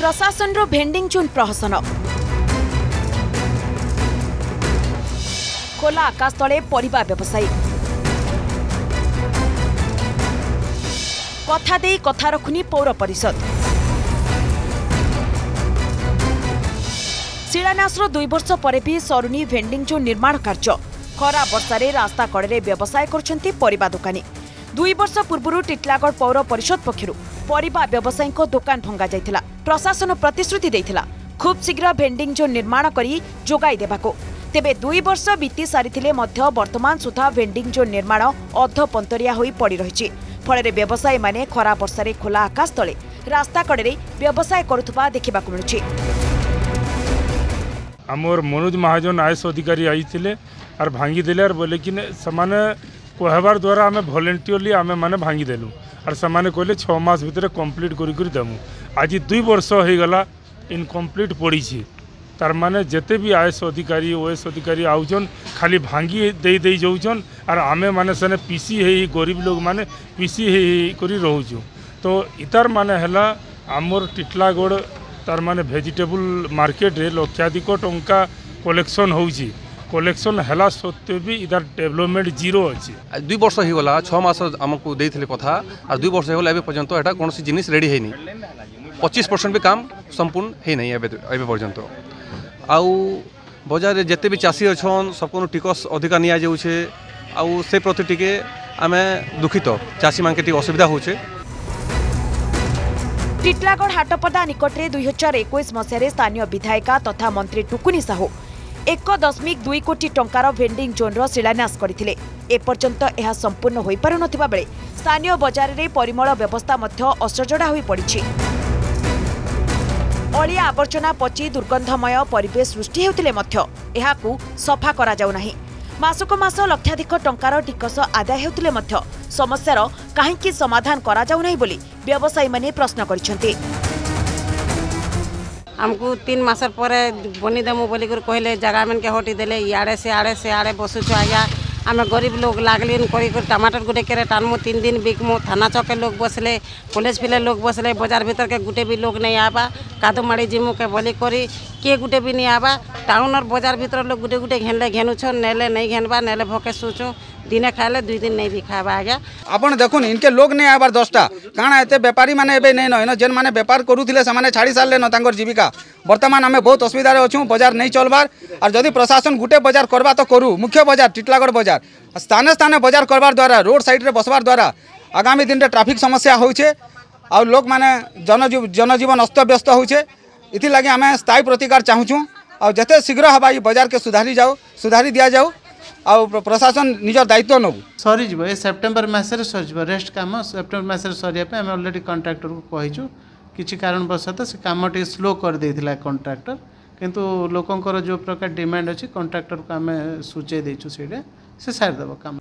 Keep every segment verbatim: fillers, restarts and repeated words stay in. प्रशासन रो भेंडिंग चून प्रहसन खोला आकाश तले परिवा व्यवसायी कथा दे कथा रखुनी पौर परिषद शिलान्यासर दुई वर्ष पर भी सरुनी भेंडिंग चोन निर्माण कार्य खरा बर्षारे रास्ता कड़े व्यवसाय करछंती परिवा दुकानी। दुई वर्ष पूर्व टिटलागढ़ पौर परिषद पक्षर परिवा व्यवसायी दुकान भंगा जाइथिला। प्रशासन प्रतिश्रुति देइथिला खूब शीघ्र भेंडिंग जोन निर्माण करी जोगाई देबाको। तेबे दुई वर्ष बीती सारिथिले मध्य वर्तमान सुधा भेंडिंग जोन निर्माण अधपंतरिया होई पड़ी रहिछि। फलरे व्यवसायी माने खरा बर्षारे खोला आकाश तले रास्ता कड़े व्यवसाय करुवा देखा मिलूँ। आमर मनोज महाजन आईएएस अधिकारी आई थे और भांगी देले और बोले कि से कहवार द्वारा आम भलेंटियरली आम मैंने भांगी देलु और से कहले छः मास भितर कम्प्लीट करमु। आज दुई वर्ष हो गला इनकम्प्लीट पड़ी तार माने जेते भी आईएएस अधिकारी ओएएस अधिकारी आउछन खाली भांगी दे दे जाऊन और आम मैंने से पीसी है गरीब लोग मैंने पीसी है कर रोचु। तो इतार माने हला आमर टिटलागढ़ तार माने वेजिटेबल मार्केट रे लक्षाधिक टंका कलेक्शन होउची। कलेक्शन हला सत्वे भी इधर डेवलपमेंट जीरो अछि। दुई वर्ष हो गला छ मास हमकु देथिले कथा आ दुई वर्ष हो गला एबे पर्यंत एटा कोनोसी जिनिस रेडी हेनी। पच्चीस परसेंट भी काम संपूर्ण हे नै एबे एबे पर्यंत। आ बजार रे जते भी चासी अछन सबको टिकस अधिका निया जाउ छे आ से प्रति टिके आमे दुखित चासी मानके टिक असुविधा हो छे। टिटलागढ़ हाटपदा निकटरे दुई हजार एक मसीह स्थानीय विधायिका तथा मंत्री टुकुनी साहू एक दशमिक दुई कोटी टंकार भेंडिंग जोन्र शिलान्यास करथिले। एपर्यंत यह संपूर्ण हो पारु नथिबा बेले स्थानीय बजार रे परिमल व्यवस्था मध्य असरजड़ा होई पड़िछि। अलिया आवर्जना पची दुर्गंधमय परिवेश सृष्टि हेउथिले मध्य एहाकु सफा करा जाउ नाही। मासक मास लक्षाधिक टंकार टिकस आदाय हेउथिले मध्य समस्यार कहीं समाधान करा जाउ नाही बोली व्यवसायी माने प्रश्न करिसेंती। हमको तीन मास परे बनी देमु बोली कहले जगह मन के हटी देले याडे से आड़े से आड़े बसुछ। आज्ञा आम गरीब लोग लागलीन कर टमाटर गुटे केरे टानमु तीन दिन बिकमु। थाना चौके लोग बसले पुलिस पिले लोग बसले बाजार भीतर के गुटे भी लोग नहीं आबा कादो माड़ी जिमु के बोली करी किए गुटे भी नहीं आबा। टाउन और बाजार भीतर लोग गुटे गुटे घेनले घेनुछ नेले नहीं घेनबा नेले भके सुचु दिने खाले दुई दिन नहीं भी खावा। आज्ञा आपन देखुन इनके लोग नहीं आबार दसटा काना एते व्यापारी माने एबे नै न जेन माने व्यापार करूथिले सामाने छाड़ी सारले न तांगर जीविका। वर्तमान आमे बहुत असुविधा रे अछू बाजार नहीं चलबार। और जदि प्रशासन गुटे बाजार करबा तो करू मुख्य बाजार टिटलागढ़ बाजार स्थाने स्थाने बाजार करबार द्वारा रोड साइड रे बसबार द्वारा आगामी दिन रे ट्रैफिक समस्या होउछे और लोग माने जनजीव जनजीवन अस्तव्यस्त होउछे। इति लागि आमे स्थायी प्रतिकार चाहूछू और जते शीघ्र हबाई बाजार के सुधारी जाऊ सुधारी दिया जाऊ और प्रशासन निजर दायित्व नौ सरी जब ये सेप्टेम्बर मसरे सरीज रेस्ट कम सेप्टेम्बर मसरे सरिया पे हमें ऑलरेडी कंट्राक्टर को कहीचु किसी कारणवशत से कम टी स्लो कर देथिला कंट्राक्टर किंतु लोकंकर जो प्रकार डिमांड अछि कंट्राक्टर को हमें सूचे देछु सेडे से सार देबो काम।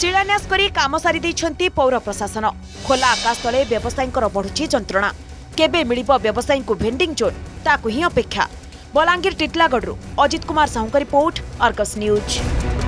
शिलान्यास करी काम सारी दैछंती पौर प्रशासन। खोला आकाश तले व्यवसायीकर बढ़ुची जंत्रणा केबे मिलिबो व्यवसायी को भेंडिंग जोन ताकु ही अपेक्षा। बलांगीर टिटलागढ़ अजित कुमार साहू का रिपोर्ट आर्गस न्यूज।